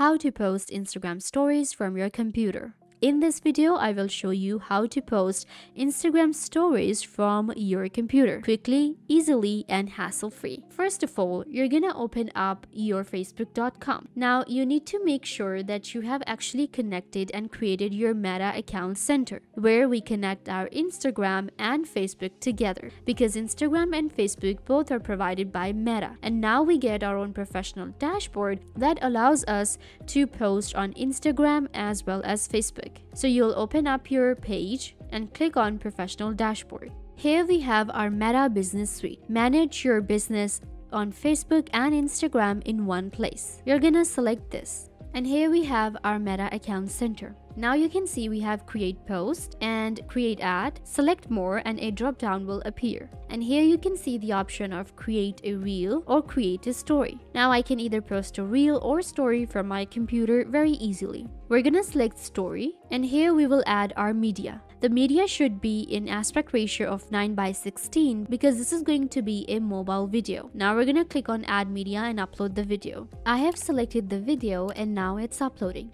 how to post Instagram stories from your computer. In this video, I will show you how to post Instagram stories from your computer quickly, easily, and hassle-free. First of all, you're gonna open up your facebook.com. Now, you need to make sure that you have actually connected and created your Meta account center, where we connect our Instagram and Facebook together, because Instagram and Facebook both are provided by Meta. And now we get our own professional dashboard that allows us to post on Instagram as well as Facebook. So you'll open up your page and click on Professional Dashboard. Here we have our Meta Business Suite. Manage your business on Facebook and Instagram in one place. You're gonna select this. And here we have our Meta Account Center. Now you can see we have Create Post and Create Ad. Select More and a drop down will appear. And here you can see the option of Create a Reel or Create a Story. Now I can either post a reel or story from my computer very easily. We're gonna select Story, and here we will add our media. The media should be in aspect ratio of 9:16 because this is going to be a mobile video. Now we're gonna click on Add Media and upload the video. I have selected the video and now it's uploading.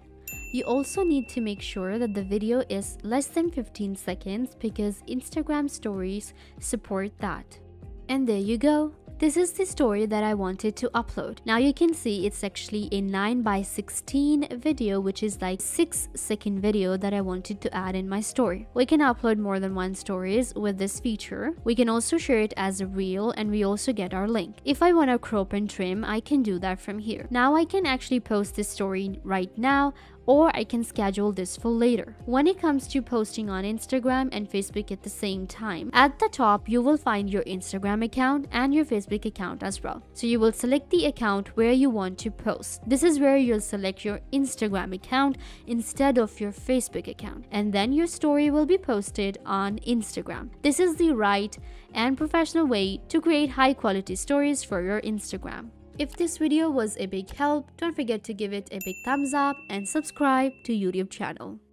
You also need to make sure that the video is less than 15 seconds because Instagram stories support that. And there you go. This is the story that I wanted to upload. Now you can see it's actually a 9:16 video, which is like 6-second video that I wanted to add in my story. We can upload more than one stories with this feature. We can also share it as a reel, and we also get our link. If I want to crop and trim, I can do that from here. Now I can actually post this story right now, or I can schedule this for later. When it comes to posting on Instagram and Facebook at the same time, at the top you will find your Instagram account and your Facebook account as well. So you will select the account where you want to post. This is where you'll select your Instagram account instead of your Facebook account. And then your story will be posted on Instagram. This is the right and professional way to create high quality stories for your Instagram. If this video was a big help, don't forget to give it a big thumbs up and subscribe to YouTube channel.